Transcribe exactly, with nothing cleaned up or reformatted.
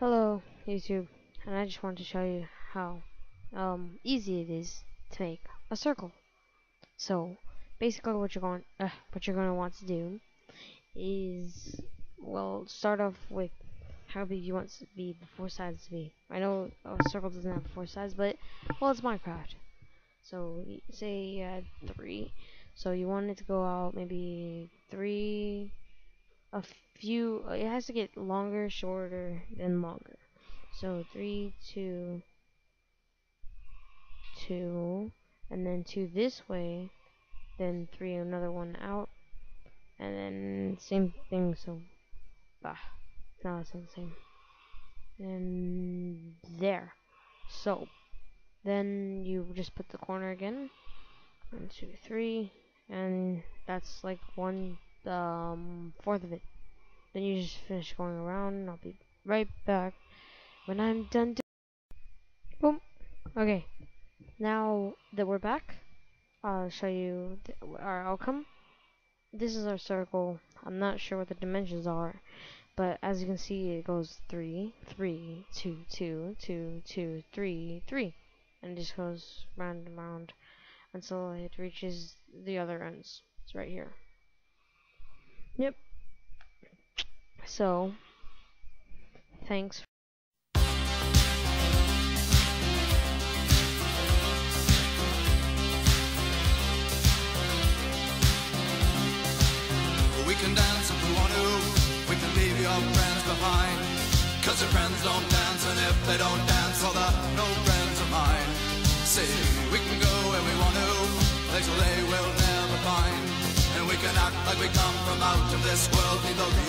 Hello YouTube, and I just want to show you how um, easy it is to make a circle. So basically what you're going uh, what you're going to want to do is, well, start off with how big you want to be the four sides to be. I know a circle doesn't have four sides, but well, it's Minecraft. So say you had three, so you want it to go out maybe three. A few, it has to get longer, shorter, then longer. So three, two, two, and then two this way, then three, another one out, and then same thing. So, ah, now it's the same. And there. So then you just put the corner again. One, two, three, and that's like one. Um, fourth of it. Then you just finish going around, and I'll be right back when I'm done. Boom. Okay. Now that we're back, I'll show you th our outcome. This is our circle. I'm not sure what the dimensions are, but as you can see, it goes three, three, two, two, two, two, three, three, and it just goes round and round until it reaches the other ends. It's right here. Yep. So, thanks for We can dance if we want to. We can leave your friends behind, 'cause your friends don't dance, and if they don't dance, well, they're no friends of mine. See, we can go where we want to, places they will never find. We can act like we come from out of this world, leave the